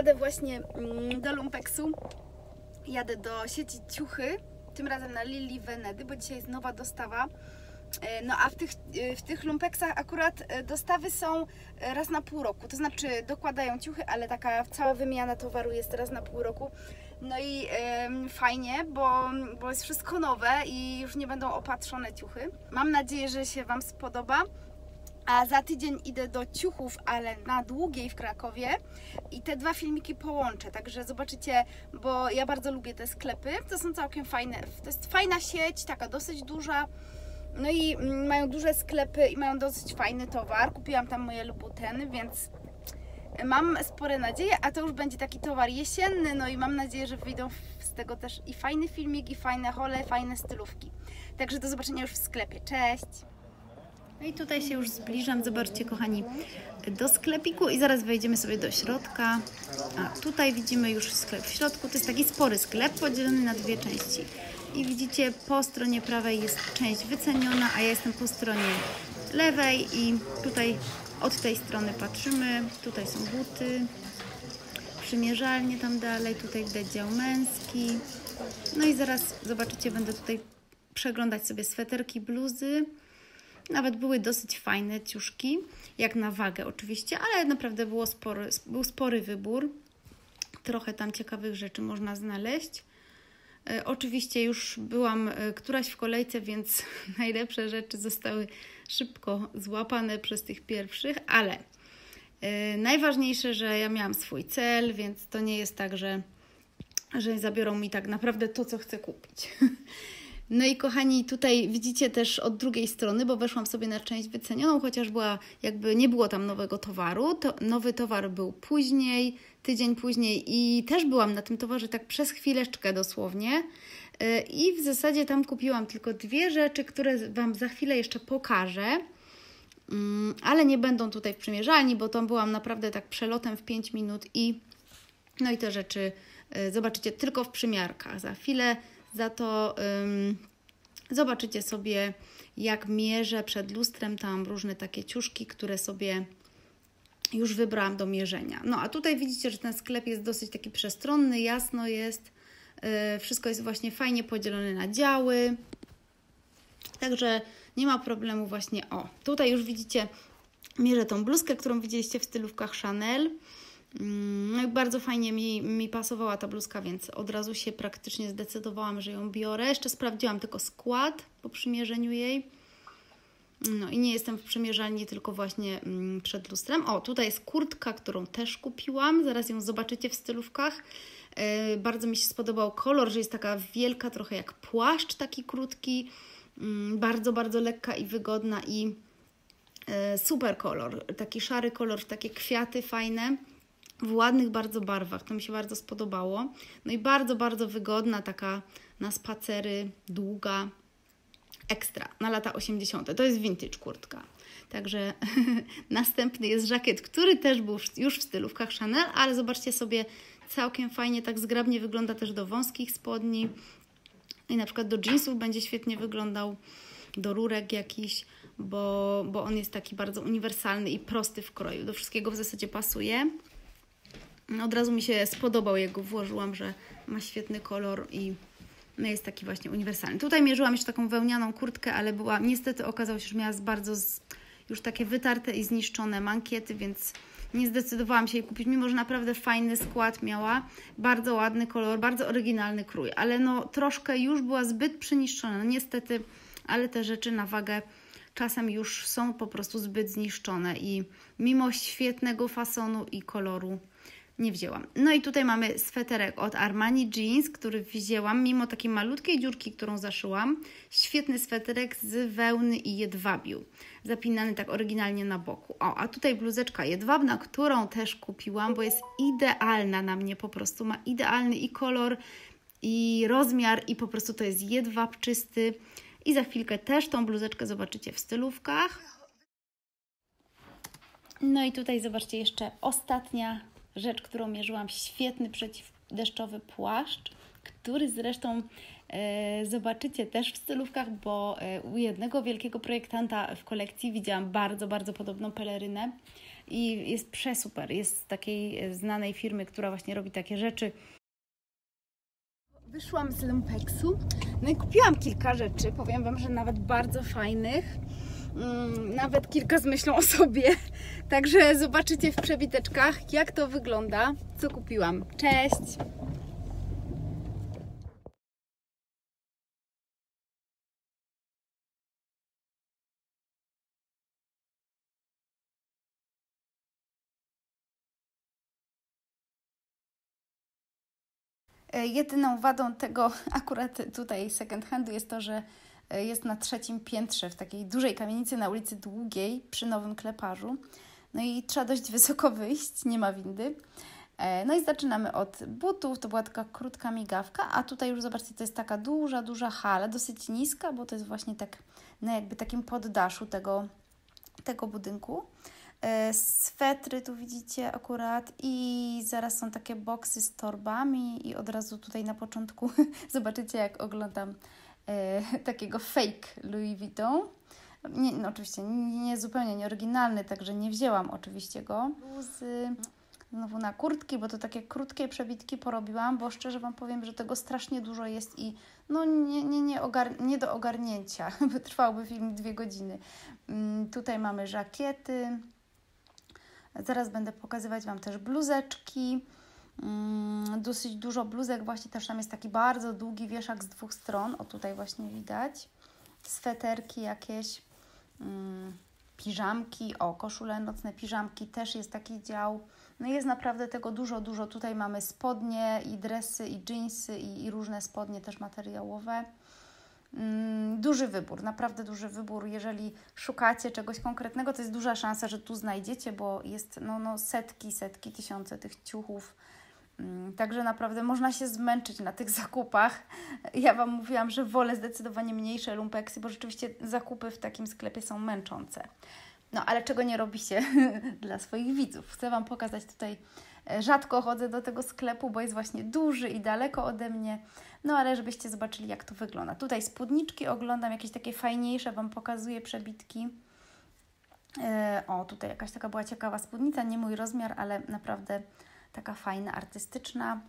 jadę właśnie do Lumpeksu, jadę do sieci Ciuchy, tym razem na Lili Wenedy, bo dzisiaj jest nowa dostawa. No a w tych lumpeksach akurat dostawy są raz na pół roku, to znaczy dokładają ciuchy, ale taka cała wymiana towaru jest raz na pół roku. No i fajnie, bo jest wszystko nowe i już nie będą opatrzone ciuchy. Mam nadzieję, że się Wam spodoba. A za tydzień idę do Ciuchów, ale na Długiej w Krakowie i te dwa filmiki połączę, także zobaczycie, bo ja bardzo lubię te sklepy, to są całkiem fajne, to jest fajna sieć, taka dosyć duża. No i mają duże sklepy i mają dosyć fajny towar. Kupiłam tam moje lubuteny, więc mam spore nadzieje, a to już będzie taki towar jesienny, no i mam nadzieję, że wyjdą z tego też i fajny filmik, i fajne haule, fajne stylówki. Także do zobaczenia już w sklepie. Cześć! No i tutaj się już zbliżam, zobaczcie kochani, do sklepiku i zaraz wejdziemy sobie do środka. A tutaj widzimy już sklep w środku, to jest taki spory sklep podzielony na dwie części. I widzicie, po stronie prawej jest część wyceniona, a ja jestem po stronie lewej i tutaj od tej strony patrzymy, tutaj są buty, przymierzalnie tam dalej, tutaj widać dział męski. No i zaraz zobaczycie, będę tutaj przeglądać sobie sweterki, bluzy. Nawet były dosyć fajne ciuszki, jak na wagę oczywiście, ale naprawdę był spory wybór. Trochę tam ciekawych rzeczy można znaleźć. Oczywiście już byłam któraś w kolejce, więc najlepsze rzeczy zostały szybko złapane przez tych pierwszych, ale najważniejsze, że ja miałam swój cel, więc to nie jest tak, że zabiorą mi tak naprawdę to, co chcę kupić. No i kochani, tutaj widzicie też od drugiej strony, bo weszłam sobie na część wycenioną, chociaż była, jakby nie było tam nowego towaru, to nowy towar był później, tydzień później i też byłam na tym towarze tak przez chwileczkę dosłownie i w zasadzie tam kupiłam tylko dwie rzeczy, które Wam za chwilę jeszcze pokażę, ale nie będą tutaj w przymierzalni, bo tam byłam naprawdę tak przelotem w 5 minut i no i te rzeczy zobaczycie tylko w przymiarkach za chwilę. Za to zobaczycie sobie, jak mierzę przed lustrem, tam różne takie ciuszki, które sobie już wybrałam do mierzenia. No a tutaj widzicie, że ten sklep jest dosyć taki przestronny, jasno jest, wszystko jest właśnie fajnie podzielone na działy, także nie ma problemu właśnie. O, tutaj już widzicie, mierzę tą bluzkę, którą widzieliście w stylówkach Chanel. Bardzo fajnie mi pasowała ta bluzka, więc od razu się praktycznie zdecydowałam, że ją biorę. Jeszcze sprawdziłam tylko skład po przymierzeniu jej. No i nie jestem w przymierzalni, tylko właśnie przed lustrem. O, tutaj jest kurtka, którą też kupiłam. Zaraz ją zobaczycie w stylówkach. Bardzo mi się spodobał kolor, że jest taka wielka, trochę jak płaszcz taki krótki. Bardzo, bardzo lekka i wygodna i super kolor. Taki szary kolor, takie kwiaty fajne. W ładnych bardzo barwach, to mi się bardzo spodobało. No i bardzo, bardzo wygodna, taka na spacery, długa, ekstra, na lata 80. To jest vintage kurtka. Także następny jest żakiet, który też był już w stylówkach Chanel, ale zobaczcie sobie, całkiem fajnie, tak zgrabnie wygląda też do wąskich spodni. I na przykład do jeansów będzie świetnie wyglądał, do rurek jakiś, bo on jest taki bardzo uniwersalny i prosty w kroju. Do wszystkiego w zasadzie pasuje. Od razu mi się spodobał, jak go włożyłam, że ma świetny kolor i jest taki właśnie uniwersalny. Tutaj mierzyłam jeszcze taką wełnianą kurtkę, ale była, niestety okazało się, że miała bardzo już takie wytarte i zniszczone mankiety, więc nie zdecydowałam się jej kupić, mimo że naprawdę fajny skład miała, bardzo ładny kolor, bardzo oryginalny krój, ale no troszkę już była zbyt przyniszczona, no niestety, ale te rzeczy na wagę czasem już są po prostu zbyt zniszczone i mimo świetnego fasonu i koloru nie wzięłam. No i tutaj mamy sweterek od Armani Jeans, który wzięłam mimo takiej malutkiej dziurki, którą zaszyłam. Świetny sweterek z wełny i jedwabiu. Zapinany tak oryginalnie na boku. O, a tutaj bluzeczka jedwabna, którą też kupiłam, bo jest idealna na mnie po prostu. Ma idealny i kolor, i rozmiar, i po prostu to jest jedwabczysty. I za chwilkę też tą bluzeczkę zobaczycie w stylówkach. No i tutaj zobaczcie jeszcze ostatnia rzecz, którą mierzyłam, świetny przeciwdeszczowy płaszcz, który zresztą zobaczycie też w stylówkach, bo u jednego wielkiego projektanta w kolekcji widziałam bardzo, bardzo podobną pelerynę i jest przesuper. Jest z takiej znanej firmy, która właśnie robi takie rzeczy. Wyszłam z Lumpeksu, no i kupiłam kilka rzeczy, powiem wam, że nawet bardzo fajnych, nawet kilka z myślą o sobie, także zobaczycie w przebiteczkach, jak to wygląda, co kupiłam. Cześć! Jedyną wadą tego akurat tutaj second handu jest to, że jest na 3. piętrze w takiej dużej kamienicy na ulicy Długiej przy Nowym Kleparzu. No i trzeba dość wysoko wyjść, nie ma windy. No i zaczynamy od butów, to była taka krótka migawka, a tutaj już zobaczcie, to jest taka duża hala, dosyć niska, bo to jest właśnie tak, no jakby takim poddaszu tego budynku. Swetry tu widzicie akurat i zaraz są takie boksy z torbami i od razu tutaj na początku zobaczycie, jak oglądam takiego fake Louis Vuitton. Nie, no oczywiście nie zupełnie nieoryginalny, także nie wzięłam oczywiście go. Bluzy, znowu na kurtki, bo to takie krótkie przebitki porobiłam, bo szczerze wam powiem, że tego strasznie dużo jest i no nie do ogarnięcia, bo trwałby film 2 godziny. Tutaj mamy żakiety. Zaraz będę pokazywać wam też bluzeczki, dosyć dużo bluzek, właśnie też tam jest taki bardzo długi wieszak z 2 stron, o tutaj właśnie widać, sweterki jakieś, piżamki, o koszule nocne, piżamki, też jest taki dział, no jest naprawdę tego dużo, tutaj mamy spodnie i dresy i dżinsy i różne spodnie też materiałowe. Duży wybór, naprawdę duży wybór. Jeżeli szukacie czegoś konkretnego, to jest duża szansa, że tu znajdziecie, bo jest no setki, tysiące tych ciuchów. Także naprawdę można się zmęczyć na tych zakupach. Ja wam mówiłam, że wolę zdecydowanie mniejsze lumpeksy, bo rzeczywiście zakupy w takim sklepie są męczące. No ale czego nie robi się dla swoich widzów. Chcę wam pokazać tutaj, rzadko chodzę do tego sklepu, bo jest właśnie duży i daleko ode mnie. No ale żebyście zobaczyli, jak to wygląda. Tutaj spódniczki oglądam, jakieś takie fajniejsze, wam pokazuję przebitki. O, tutaj jakaś taka była ciekawa spódnica, nie mój rozmiar, ale naprawdę taka fajna, artystyczna.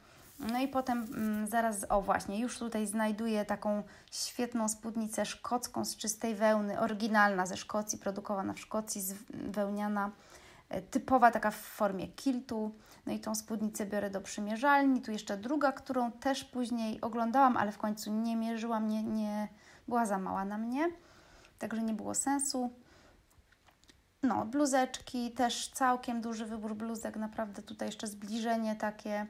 No i potem zaraz, o właśnie, już tutaj znajduję taką świetną spódnicę szkocką z czystej wełny, oryginalna ze Szkocji, produkowana w Szkocji, wełniana, typowa taka w formie kiltu. No i tą spódnicę biorę do przymierzalni. Tu jeszcze druga, którą też później oglądałam, ale w końcu nie mierzyłam, nie była za mała na mnie, także nie było sensu. No, bluzeczki, też całkiem duży wybór bluzek, naprawdę tutaj jeszcze zbliżenie takie,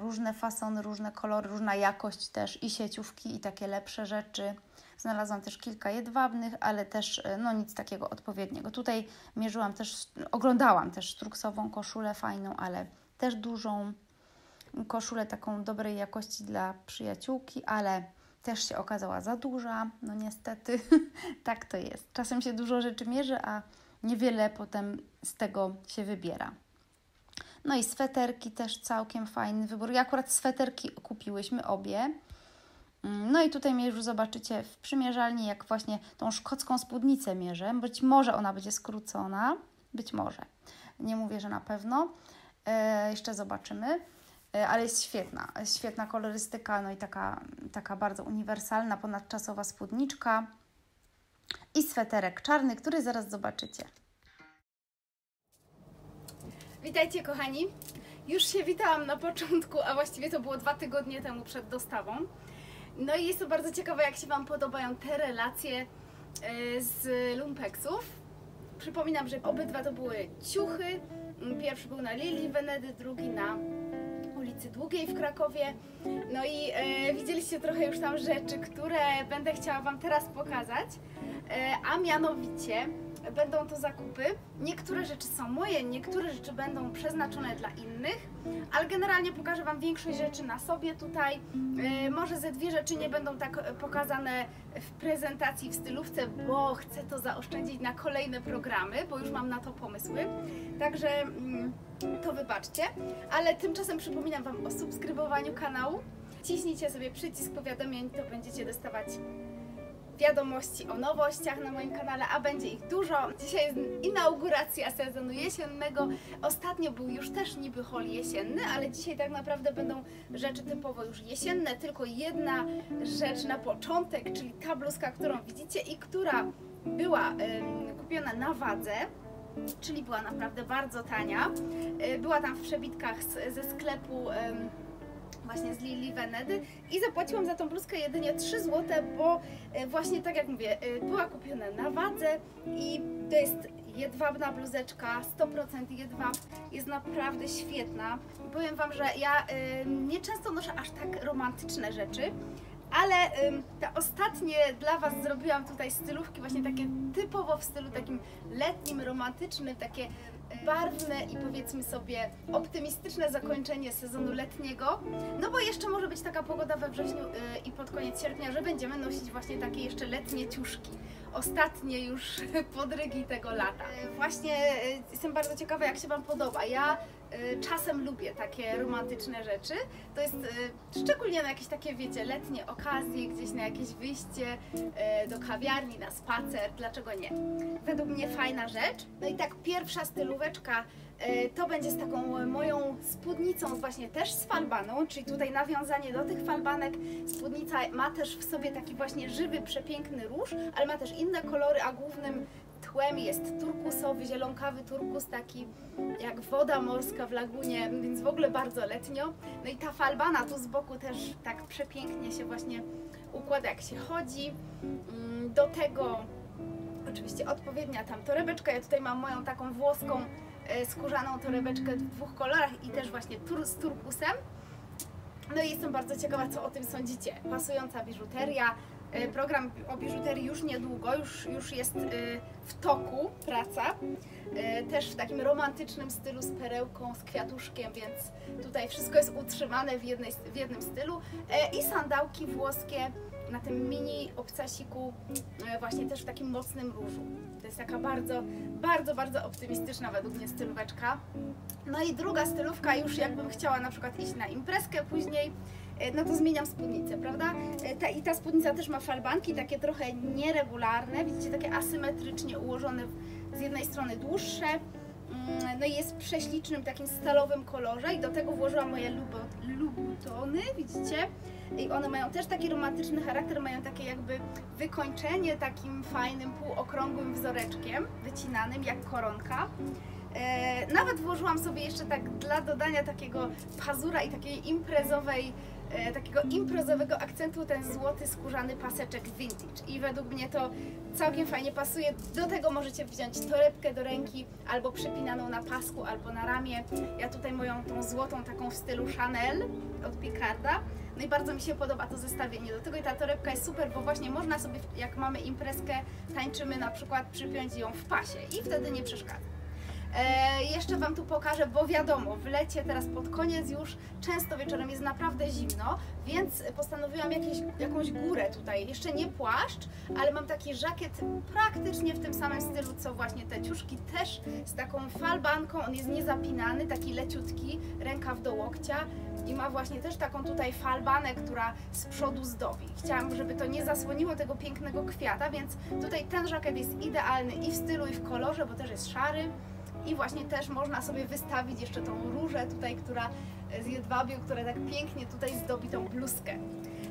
różne fasony, różne kolory, różna jakość też i sieciówki i takie lepsze rzeczy. Znalazłam też kilka jedwabnych, ale też no nic takiego odpowiedniego. Tutaj mierzyłam też, oglądałam też sztruksową koszulę fajną, ale też dużą koszulę taką dobrej jakości dla przyjaciółki, ale też się okazała za duża. No niestety tak to jest. Czasem się dużo rzeczy mierzy, a niewiele potem z tego się wybiera. No i sweterki też całkiem fajny wybór. Ja akurat sweterki kupiłyśmy obie. No i tutaj mnie już zobaczycie w przymierzalni, jak właśnie tą szkocką spódnicę mierzę. Być może ona będzie skrócona, być może. Nie mówię, że na pewno. Jeszcze zobaczymy. Ale jest świetna. Świetna kolorystyka, no i taka bardzo uniwersalna, ponadczasowa spódniczka. I sweterek czarny, który zaraz zobaczycie. Witajcie kochani. Już się witałam na początku, a właściwie to było 2 tygodnie temu przed dostawą. No i jest to bardzo ciekawe, jak się wam podobają te relacje z lumpeksów. Przypominam, że obydwa to były ciuchy. Pierwszy był na Lili Wenedy, drugi na ulicy Długiej w Krakowie. No i widzieliście trochę już tam rzeczy, które będę chciała wam teraz pokazać. A mianowicie będą to zakupy. Niektóre rzeczy są moje, niektóre rzeczy będą przeznaczone dla innych, ale generalnie pokażę wam większość rzeczy na sobie tutaj. Może ze 2 rzeczy nie będą tak pokazane w prezentacji, w stylówce, bo chcę to zaoszczędzić na kolejne programy, bo już mam na to pomysły. Także to wybaczcie, ale tymczasem przypominam wam o subskrybowaniu kanału. Ciśnijcie sobie przycisk powiadomień, to będziecie dostawać wiadomości o nowościach na moim kanale, a będzie ich dużo. Dzisiaj jest inauguracja sezonu jesiennego. Ostatnio był już też niby haul jesienny, ale dzisiaj tak naprawdę będą rzeczy typowo już jesienne. Tylko jedna rzecz na początek, czyli ta bluzka, którą widzicie i która była kupiona na wadze, czyli była naprawdę bardzo tania. Była tam w przebitkach ze sklepu właśnie z Lili Wenedy i zapłaciłam za tą bluzkę jedynie 3 zł, bo właśnie tak jak mówię, była kupiona na wadze i to jest jedwabna bluzeczka, 100% jedwab, jest naprawdę świetna. Powiem Wam, że ja nie często noszę aż tak romantyczne rzeczy, ale te ostatnie dla Was zrobiłam tutaj stylówki właśnie takie typowo w stylu takim letnim, romantycznym, takie barwne i powiedzmy sobie optymistyczne zakończenie sezonu letniego, no bo jeszcze może być taka pogoda we wrześniu i pod koniec sierpnia, że będziemy nosić właśnie takie jeszcze letnie ciuszki, ostatnie już podrygi tego lata. Właśnie jestem bardzo ciekawa, jak się Wam podoba. Ja czasem lubię takie romantyczne rzeczy, to jest szczególnie na jakieś takie, wiecie, letnie okazje, gdzieś na jakieś wyjście do kawiarni, na spacer, dlaczego nie? Według mnie fajna rzecz. No i tak pierwsza stylóweczka to będzie z taką moją spódnicą właśnie też z falbaną, czyli tutaj nawiązanie do tych falbanek. Spódnica ma też w sobie taki właśnie żywy, przepiękny róż, ale ma też inne kolory, a głównym tłem jest turkusowy, zielonkawy turkus, taki jak woda morska w lagunie, więc w ogóle bardzo letnio. No i ta falbana tu z boku też tak przepięknie się właśnie układa, jak się chodzi. Do tego oczywiście odpowiednia tam torebeczka. Ja tutaj mam moją taką włoską skórzaną torebeczkę w 2 kolorach i też właśnie z turkusem. No i jestem bardzo ciekawa, co o tym sądzicie. Pasująca biżuteria. Program o biżuterii już niedługo, już jest w toku praca, też w takim romantycznym stylu z perełką, z kwiatuszkiem, więc tutaj wszystko jest utrzymane w jednym stylu. I sandałki włoskie na tym mini obcasiku, właśnie też w takim mocnym różu. To jest taka bardzo, bardzo, bardzo optymistyczna według mnie stylóweczka. No i druga stylówka, już jakbym chciała na przykład iść na imprezkę później, no to zmieniam spódnicę, prawda? I ta spódnica też ma falbanki, takie trochę nieregularne, widzicie, takie asymetrycznie ułożone, z jednej strony dłuższe, no i jest w prześlicznym, takim stalowym kolorze i do tego włożyłam moje lubutony, widzicie? I one mają też taki romantyczny charakter, mają takie jakby wykończenie takim fajnym, półokrągłym wzoreczkiem, wycinanym jak koronka. Nawet włożyłam sobie jeszcze tak dla dodania takiego pazura i takiej imprezowej, takiego imprezowego akcentu ten złoty skórzany paseczek vintage i według mnie to całkiem fajnie pasuje. Do tego możecie wziąć torebkę do ręki albo przypinaną na pasku albo na ramię. Ja tutaj moją tą złotą taką w stylu Chanel od Picarda. No i bardzo mi się podoba to zestawienie. Do tego i ta torebka jest super, bo właśnie można sobie, jak mamy imprezkę, tańczymy na przykład, przypiąć ją w pasie i wtedy nie przeszkadza. Jeszcze Wam tu pokażę, bo wiadomo, w lecie teraz pod koniec już często wieczorem jest naprawdę zimno, więc postanowiłam jakąś górę tutaj, jeszcze nie płaszcz, ale mam taki żakiet praktycznie w tym samym stylu co właśnie te ciuszki, też z taką falbanką, on jest niezapinany, taki leciutki, rękaw do łokcia i ma właśnie też taką tutaj falbanę, która z przodu zdobi. Chciałam, żeby to nie zasłoniło tego pięknego kwiata, więc tutaj ten żakiet jest idealny i w stylu, i w kolorze, bo też jest szary. I właśnie też można sobie wystawić jeszcze tą różę tutaj, która z jedwabiu, która tak pięknie tutaj zdobi tą bluzkę.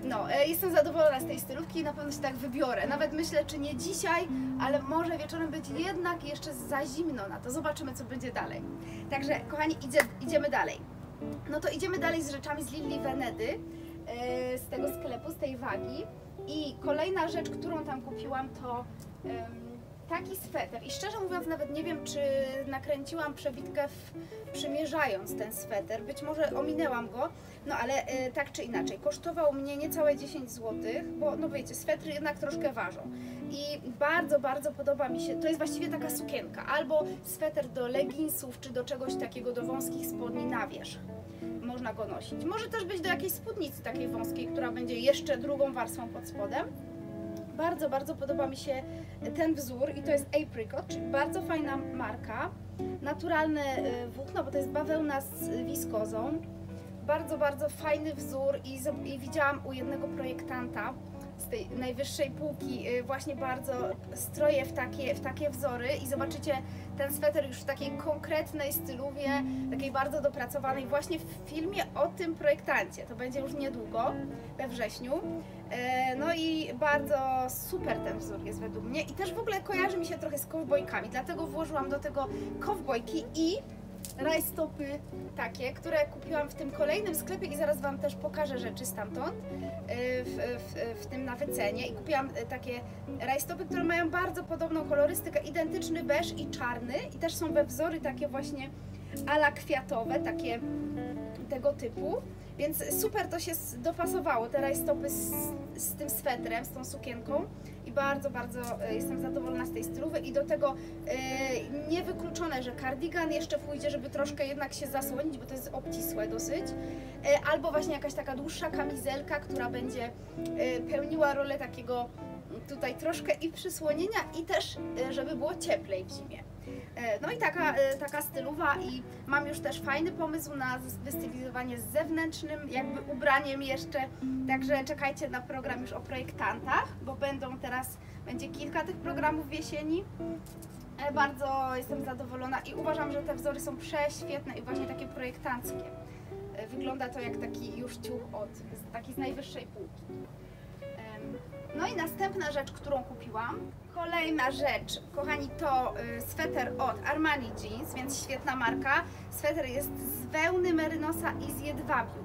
No, jestem zadowolona z tej stylówki i na pewno się tak wybiorę. Nawet myślę, czy nie dzisiaj, ale może wieczorem być jednak jeszcze za zimno na to. Zobaczymy, co będzie dalej. Także, kochani, idziemy dalej. No to idziemy dalej z rzeczami z Lili Wenedy, z tego sklepu, z tej wagi. I kolejna rzecz, którą tam kupiłam, to taki sweter i szczerze mówiąc nawet nie wiem, czy nakręciłam przebitkę przymierzając ten sweter, być może ominęłam go, no ale tak czy inaczej, kosztował mnie niecałe 10 zł, bo no wiecie, swetry jednak troszkę ważą i bardzo, bardzo podoba mi się, to jest właściwie taka sukienka, albo sweter do leginsów, czy do czegoś takiego, do wąskich spodni na wierzch. Można go nosić, może też być do jakiejś spódnicy takiej wąskiej, która będzie jeszcze drugą warstwą pod spodem. Bardzo, bardzo podoba mi się ten wzór i to jest Apricot, czyli bardzo fajna marka, naturalne włókno, bo to jest bawełna z wiskozą, bardzo, bardzo fajny wzór i widziałam u jednego projektanta z tej najwyższej półki właśnie bardzo stroje w takie wzory i zobaczycie ten sweter już w takiej konkretnej stylowie, takiej bardzo dopracowanej właśnie w filmie o tym projektancie. To będzie już niedługo, we wrześniu. No i bardzo super ten wzór jest według mnie i też w ogóle kojarzy mi się trochę z kowbojkami, dlatego włożyłam do tego kowbojki i rajstopy takie, które kupiłam w tym kolejnym sklepie i zaraz Wam też pokażę rzeczy stamtąd w tym na wycenie. I kupiłam takie rajstopy, które mają bardzo podobną kolorystykę, identyczny beż i czarny i też są we wzory takie właśnie ala kwiatowe, takie tego typu. Więc super to się dopasowało, te rajstopy z tym swetrem, z tą sukienką i bardzo, bardzo jestem zadowolona z tej stylowy i do tego niewykluczone, że kardigan jeszcze pójdzie, żeby troszkę jednak się zasłonić, bo to jest obcisłe dosyć, albo właśnie jakaś taka dłuższa kamizelka, która będzie pełniła rolę takiego tutaj troszkę i przysłonienia i też, żeby było cieplej w zimie. No i taka stylowa i mam już też fajny pomysł na wystylizowanie z zewnętrznym jakby ubraniem jeszcze, także czekajcie na program już o projektantach, bo będzie kilka tych programów w jesieni. Bardzo jestem zadowolona i uważam, że te wzory są prześwietne i właśnie takie projektanckie. Wygląda to jak taki już ciuch z najwyższej półki. No i następna rzecz, którą kupiłam. Kolejna rzecz, kochani, to sweter od Armani Jeans, więc świetna marka. Sweter jest z wełny merynosa i z jedwabiu.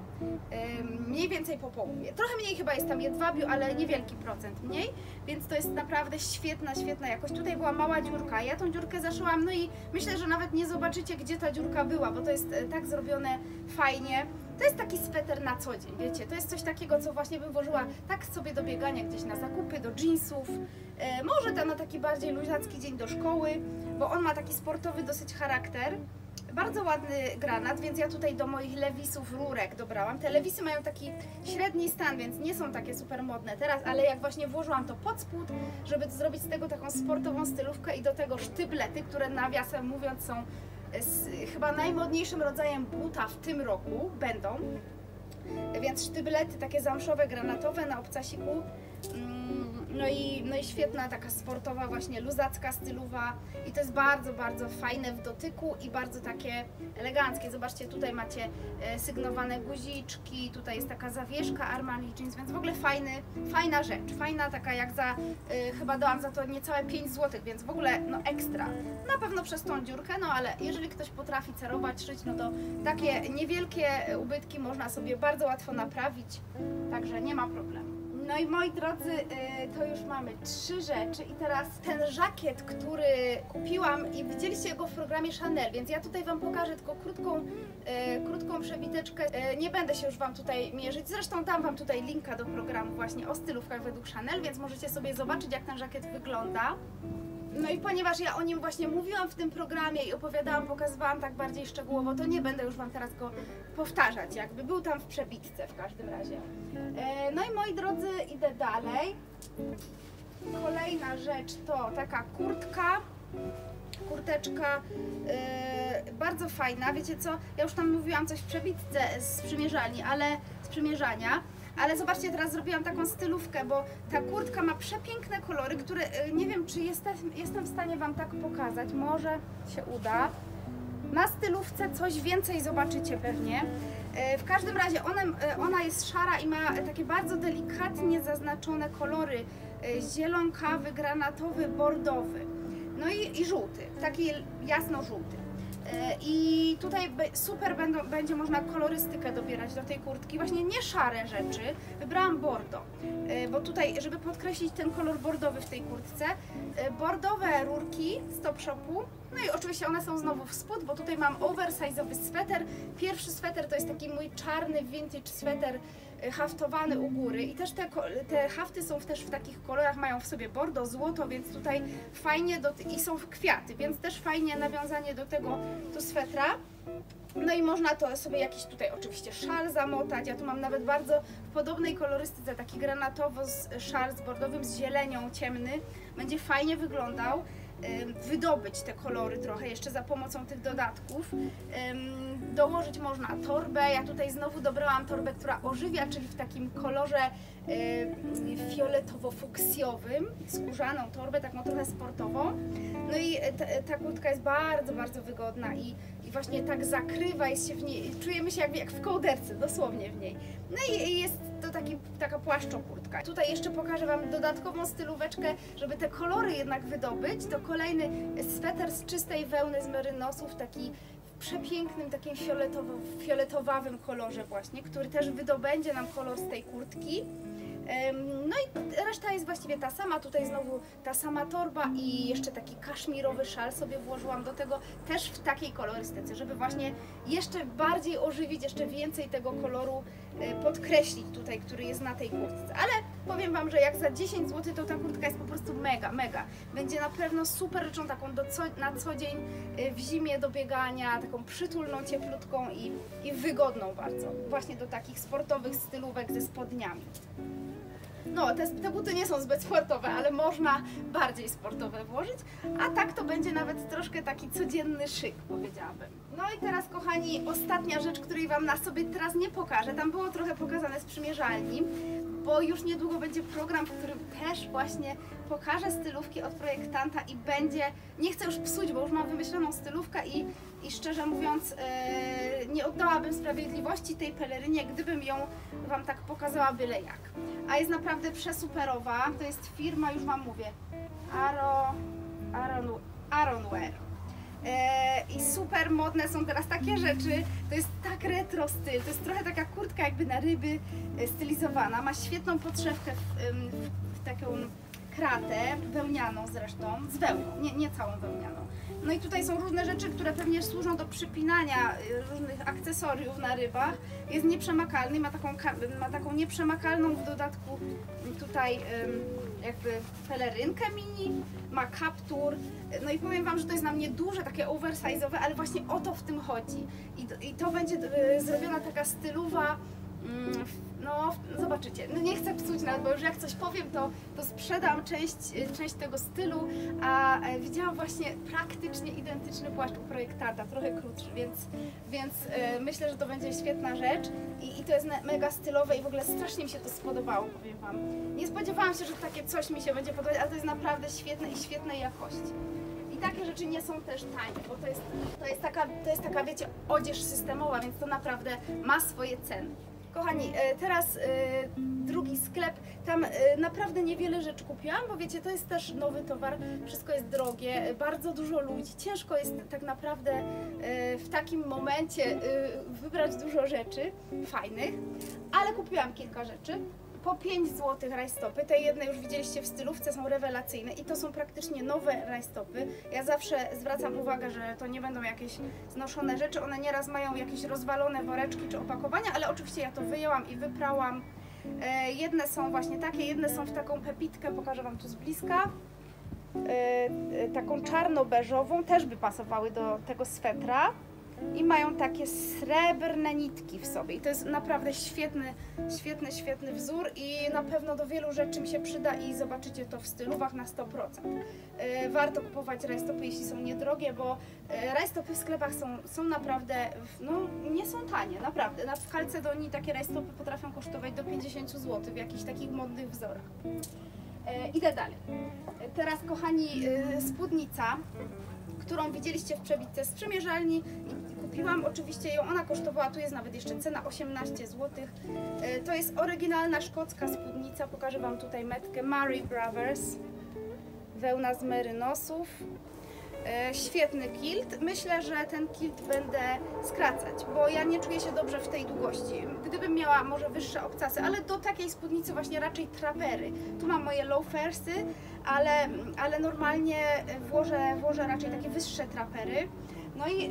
Mniej więcej po połowie. Trochę mniej chyba jest tam jedwabiu, ale niewielki procent mniej, więc to jest naprawdę świetna, świetna jakość. Tutaj była mała dziurka, ja tą dziurkę zaszyłam, no i myślę, że nawet nie zobaczycie, gdzie ta dziurka była, bo to jest tak zrobione fajnie. To jest taki sweter na co dzień, wiecie, to jest coś takiego, co właśnie bym włożyła tak sobie do biegania gdzieś na zakupy, do jeansów, może na taki bardziej luźnacki dzień do szkoły, bo on ma taki sportowy dosyć charakter. Bardzo ładny granat, więc ja tutaj do moich lewisów rurek dobrałam. Te lewisy mają taki średni stan, więc nie są takie super modne teraz, ale jak właśnie włożyłam to pod spód, żeby zrobić z tego taką sportową stylówkę i do tego sztyblety, które nawiasem mówiąc są chyba najmodniejszym rodzajem buta w tym roku, będą. Więc sztyblety takie zamszowe, granatowe na obcasiku. No i świetna taka sportowa właśnie luzacka stylowa i to jest bardzo, bardzo fajne w dotyku i bardzo takie eleganckie. Zobaczcie, tutaj macie sygnowane guziczki, tutaj jest taka zawieszka Armani Jeans, więc w ogóle fajna rzecz, fajna taka jak chyba dałam za to niecałe 5 zł, więc w ogóle no ekstra. Na pewno przez tą dziurkę, no ale jeżeli ktoś potrafi cerować, szyć, no to takie niewielkie ubytki można sobie bardzo łatwo naprawić, także nie ma problemu. No i moi drodzy, to już mamy 3 rzeczy i teraz ten żakiet, który kupiłam i widzieliście go w programie Chanel, więc ja tutaj Wam pokażę tylko krótką przewiteczkę. Nie będę się już Wam tutaj mierzyć, zresztą dam Wam tutaj linka do programu właśnie o stylówkach według Chanel, więc możecie sobie zobaczyć, jak ten żakiet wygląda. No i ponieważ ja o nim właśnie mówiłam w tym programie i opowiadałam, pokazywałam tak bardziej szczegółowo, to nie będę już Wam teraz go powtarzać, jakby był tam w przebitce w każdym razie. No i moi drodzy, idę dalej. Kolejna rzecz to taka kurteczka bardzo fajna, wiecie co, ja już tam mówiłam coś w przebitce z przymierzania, ale zobaczcie, teraz zrobiłam taką stylówkę, bo ta kurtka ma przepiękne kolory, które nie wiem, czy jestem w stanie Wam tak pokazać, może się uda. Na stylówce coś więcej zobaczycie pewnie. W każdym razie ona jest szara i ma takie bardzo delikatnie zaznaczone kolory zielonkawy, granatowy, bordowy, no i żółty, taki jasno-żółty. I tutaj super będzie można kolorystykę dobierać do tej kurtki, właśnie nie szare rzeczy, wybrałam bordo, bo tutaj, żeby podkreślić ten kolor bordowy w tej kurtce, bordowe rurki z Topshopu, no i oczywiście one są znowu w spód, bo tutaj mam oversize'owy sweter, pierwszy sweter to jest taki mój czarny vintage sweter haftowany u góry i też te hafty są też w takich kolorach, mają w sobie bordo, złoto, więc tutaj fajnie, i są w kwiaty, więc też fajnie nawiązanie do tego swetra. No i można to sobie jakiś tutaj oczywiście szal zamotać, ja tu mam nawet bardzo w podobnej kolorystyce, taki granatowo szal z bordowym, z zielenią ciemny, będzie fajnie wyglądał. wydobyć te kolory trochę jeszcze za pomocą tych dodatków. Dołożyć można torbę. Ja tutaj znowu dobrałam torbę, która ożywia, czyli w takim kolorze fioletowo-fuksjowym, skórzaną torbę, taką trochę sportową. No i ta kurtka jest bardzo, bardzo wygodna i właśnie tak zakrywa, jest się w niej, czujemy się jak w kołderce, dosłownie w niej. No i jest to taka płaszczokurtka. Tutaj jeszcze pokażę Wam dodatkową stylóweczkę, żeby te kolory jednak wydobyć. To kolejny sweter z czystej wełny z merynosów, taki w przepięknym, takim fioletowawym kolorze właśnie, który też wydobędzie nam kolor z tej kurtki. No i reszta jest właściwie ta sama, tutaj znowu ta sama torba i jeszcze taki kaszmirowy szal sobie włożyłam do tego, też w takiej kolorystyce, żeby właśnie jeszcze bardziej ożywić, jeszcze więcej tego koloru podkreślić tutaj, który jest na tej kurtce. Ale powiem Wam, że jak za 10 zł to ta kurtka jest po prostu mega, mega. Będzie na pewno super rzeczą taką na co dzień w zimie do biegania, taką przytulną, cieplutką i wygodną bardzo. Właśnie do takich sportowych stylówek ze spodniami. No, te buty nie są zbyt sportowe, ale można bardziej sportowe włożyć, a tak to będzie nawet troszkę taki codzienny szyk, powiedziałabym. No i teraz, kochani, ostatnia rzecz, której Wam na sobie teraz nie pokażę. Tam było trochę pokazane z przymierzalni, bo już niedługo będzie program, w którym też właśnie pokażę stylówki od projektanta i będzie, nie chcę już psuć, bo już mam wymyśloną stylówkę i szczerze mówiąc nie oddałabym sprawiedliwości tej pelerynie, gdybym ją Wam tak pokazała byle jak. A jest naprawdę przesuperowa, to jest firma, już Wam mówię, Aaron Ware. I super modne są teraz takie rzeczy, to jest tak retro styl, to jest trochę taka kurtka jakby na ryby stylizowana, ma świetną podszewkę w taką kratę, wełnianą zresztą, z wełną, nie całą wełnianą. No i tutaj są różne rzeczy, które pewnie służą do przypinania różnych akcesoriów na rybach. Jest nieprzemakalny, ma taką nieprzemakalną w dodatku tutaj jakby pelerynkę mini, ma kaptur. No i powiem Wam, że to jest na mnie duże, takie oversize'owe, ale właśnie o to w tym chodzi. I to będzie zrobiona taka stylowa. No, zobaczycie. No nie chcę psuć nawet, bo już jak coś powiem, to sprzedam część tego stylu, a widziałam właśnie praktycznie identyczny płaszcz u projektanta, trochę krótszy, więc myślę, że to będzie świetna rzecz i to jest mega stylowe i w ogóle strasznie mi się to spodobało, powiem Wam. Nie spodziewałam się, że takie coś mi się będzie podobać, ale to jest naprawdę świetne i świetnej jakości. Takie rzeczy nie są też tanie, bo to jest taka, wiecie, odzież systemowa, więc to naprawdę ma swoje ceny. Kochani, teraz drugi sklep, tam naprawdę niewiele rzeczy kupiłam, bo wiecie, to jest też nowy towar, wszystko jest drogie, bardzo dużo ludzi, ciężko jest tak naprawdę w takim momencie wybrać dużo rzeczy fajnych, ale kupiłam kilka rzeczy. Po 5 zł rajstopy, te jedne już widzieliście w stylówce, są rewelacyjne i to są praktycznie nowe rajstopy. Ja zawsze zwracam uwagę, że to nie będą jakieś znoszone rzeczy, one nieraz mają jakieś rozwalone woreczki czy opakowania, ale oczywiście ja to wyjęłam i wyprałam. Jedne są właśnie takie, jedne są w taką pepitkę, pokażę Wam tu z bliska. Taką czarno-beżową, też by pasowały do tego swetra. I mają takie srebrne nitki w sobie i to jest naprawdę świetny wzór i na pewno do wielu rzeczy mi się przyda i zobaczycie to w stylówach na 100%. Warto kupować rajstopy, jeśli są niedrogie, bo rajstopy w sklepach są naprawdę, no nie są tanie, naprawdę. W Kalcedonii takie rajstopy potrafią kosztować do 50 zł w jakichś takich modnych wzorach. Idę dalej. Teraz, kochani, spódnica, którą widzieliście w przebitce z przymierzalni i kupiłam oczywiście ją, ona kosztowała, tu jest nawet jeszcze cena, 18 zł. To jest oryginalna szkocka spódnica, pokażę Wam tutaj metkę, Mary Brothers, wełna z merynosów. Świetny kilt, myślę, że ten kilt będę skracać, bo ja nie czuję się dobrze w tej długości. Gdybym miała może wyższe obcasy, ale do takiej spódnicy właśnie raczej trapery. Tu mam moje loafersy, ale normalnie włożę raczej takie wyższe trapery. No i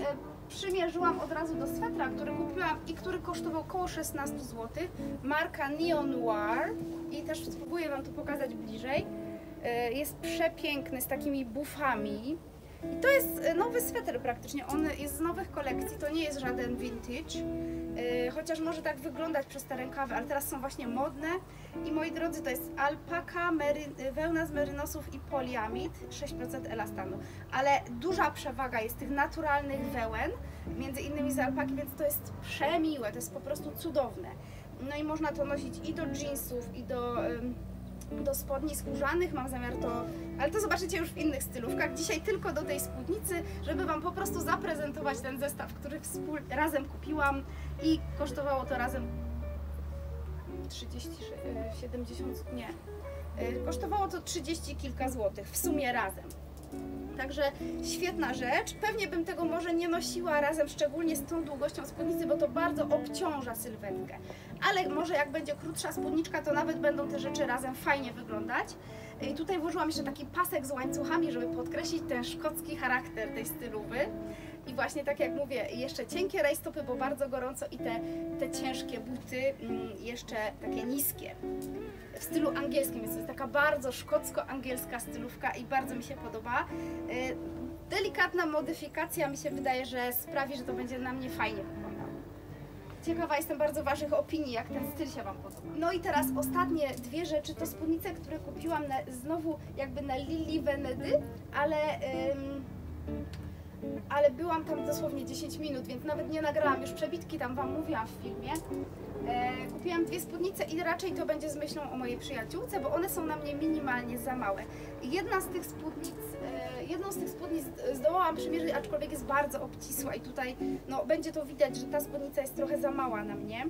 przymierzyłam od razu do swetra, który kupiłam i który kosztował około 16 zł. Marka Neon Noir i też spróbuję Wam to pokazać bliżej. Jest przepiękny, z takimi bufami. I to jest nowy sweter praktycznie, on jest z nowych kolekcji, to nie jest żaden vintage, chociaż może tak wyglądać przez te rękawy, ale teraz są właśnie modne. I moi drodzy, to jest alpaka, wełna z merynosów i poliamid, 6% elastanu. Ale duża przewaga jest tych naturalnych wełen, między innymi z alpaki, więc to jest przemiłe, to jest po prostu cudowne. No i można to nosić i do jeansów, i do spodni skórzanych, mam zamiar to, ale to zobaczycie już w innych stylówkach, dzisiaj tylko do tej spódnicy, żeby Wam po prostu zaprezentować ten zestaw, który razem kupiłam i kosztowało to razem kosztowało to 30 kilka złotych w sumie razem. Także świetna rzecz. Pewnie bym tego może nie nosiła razem, szczególnie z tą długością spódnicy, bo to bardzo obciąża sylwetkę. Ale może jak będzie krótsza spódniczka, to nawet będą te rzeczy razem fajnie wyglądać. I tutaj włożyłam jeszcze taki pasek z łańcuchami, żeby podkreślić ten szkocki charakter tej stylowy. I właśnie tak jak mówię, jeszcze cienkie rajstopy, bo bardzo gorąco, i te ciężkie buty, jeszcze takie niskie. W stylu angielskim, więc to jest taka bardzo szkocko-angielska stylówka i bardzo mi się podoba. Delikatna modyfikacja, mi się wydaje, że sprawi, że to będzie na mnie fajnie wyglądało. Ciekawa jestem bardzo Waszych opinii, jak ten styl się Wam podoba. No i teraz ostatnie dwie rzeczy to spódnice, które kupiłam znowu jakby na Lili Wenedy, ale byłam tam dosłownie 10 minut, więc nawet nie nagrałam już przebitki, tam Wam mówiłam w filmie. Kupiłam dwie spódnice i raczej to będzie z myślą o mojej przyjaciółce, bo one są na mnie minimalnie za małe. Jedną z tych spódnic zdołałam przymierzyć, aczkolwiek jest bardzo obcisła i tutaj no, będzie to widać, że ta spódnica jest trochę za mała na mnie.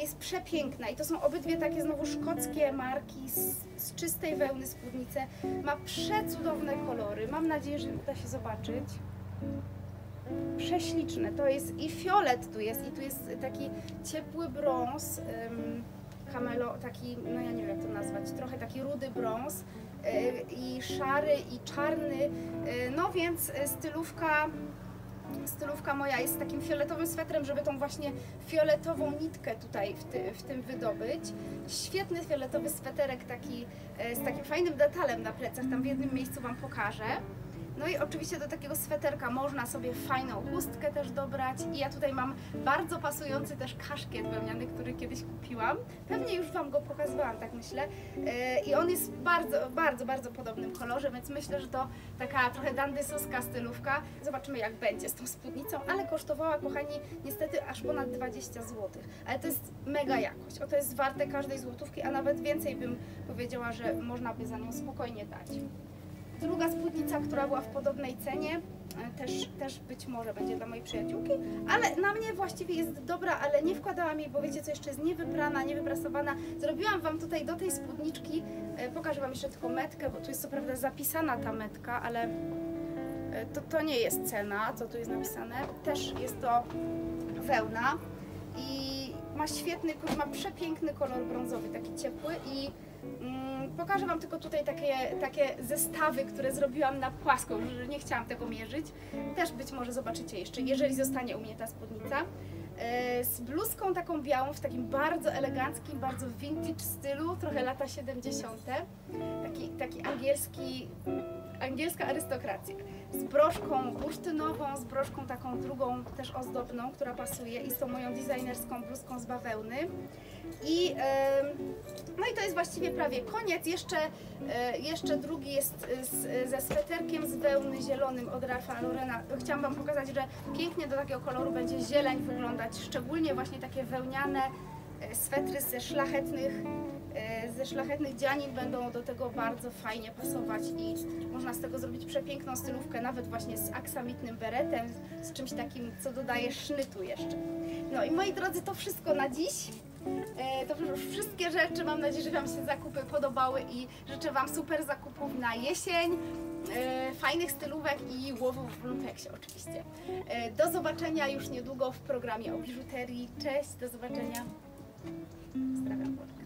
Jest przepiękna i to są obydwie takie znowu szkockie marki z czystej wełny spódnice. Ma przecudowne kolory, mam nadzieję, że uda się zobaczyć. Prześliczne, to jest i fiolet tu jest, i tu jest taki ciepły brąz, kamelo, taki, no ja nie wiem jak to nazwać, trochę taki rudy brąz, i szary, i czarny, no więc stylówka moja jest takim fioletowym swetrem, żeby tą właśnie fioletową nitkę tutaj w tym wydobyć. Świetny fioletowy sweterek taki, z takim fajnym detalem na plecach, tam w jednym miejscu Wam pokażę. No i oczywiście do takiego sweterka można sobie fajną chustkę też dobrać i ja tutaj mam bardzo pasujący też kaszkiet wełniany, który kiedyś kupiłam. Pewnie już Wam go pokazywałam, tak myślę. I on jest w bardzo, bardzo, bardzo podobnym kolorze, więc myślę, że to taka trochę dandysowska stylówka. Zobaczymy jak będzie z tą spódnicą, ale kosztowała, kochani, niestety aż ponad 20 zł. Ale to jest mega jakość, o to jest warte każdej złotówki, a nawet więcej bym powiedziała, że można by za nią spokojnie dać. Druga spódnica, która była w podobnej cenie, też być może będzie dla mojej przyjaciółki, ale na mnie właściwie jest dobra, ale nie wkładałam jej, bo wiecie co, jeszcze jest niewyprana, niewyprasowana. Zrobiłam Wam tutaj do tej spódniczki, pokażę Wam jeszcze tylko metkę, bo tu jest co prawda zapisana ta metka, ale to nie jest cena, co tu jest napisane. Też jest to wełna i ma przepiękny kolor brązowy, taki ciepły i pokażę Wam tylko tutaj takie zestawy, które zrobiłam na płasko, że nie chciałam tego mierzyć. Też być może zobaczycie jeszcze, jeżeli zostanie u mnie ta spódnica. Z bluzką taką białą, w takim bardzo eleganckim, bardzo vintage stylu, trochę lata 70. Taki angielska arystokracja. Z broszką bursztynową, z broszką taką drugą, też ozdobną, która pasuje i z tą moją designerską bluzką z bawełny. No i to jest właściwie prawie koniec. Jeszcze drugi jest ze sweterkiem z wełny zielonym od Rafaela Lorena. Chciałam Wam pokazać, że pięknie do takiego koloru będzie zieleń wyglądać, szczególnie właśnie takie wełniane swetry ze szlachetnych dzianin będą do tego bardzo fajnie pasować i można z tego zrobić przepiękną stylówkę, nawet właśnie z aksamitnym beretem, z czymś takim, co dodaje sznytu jeszcze. No i moi drodzy, to wszystko na dziś. To już wszystkie rzeczy, mam nadzieję, że Wam się zakupy podobały i życzę Wam super zakupów na jesień, fajnych stylówek i łowów w lumpeksie oczywiście. Do zobaczenia już niedługo w programie o biżuterii. Cześć, do zobaczenia. Pozdrawiam.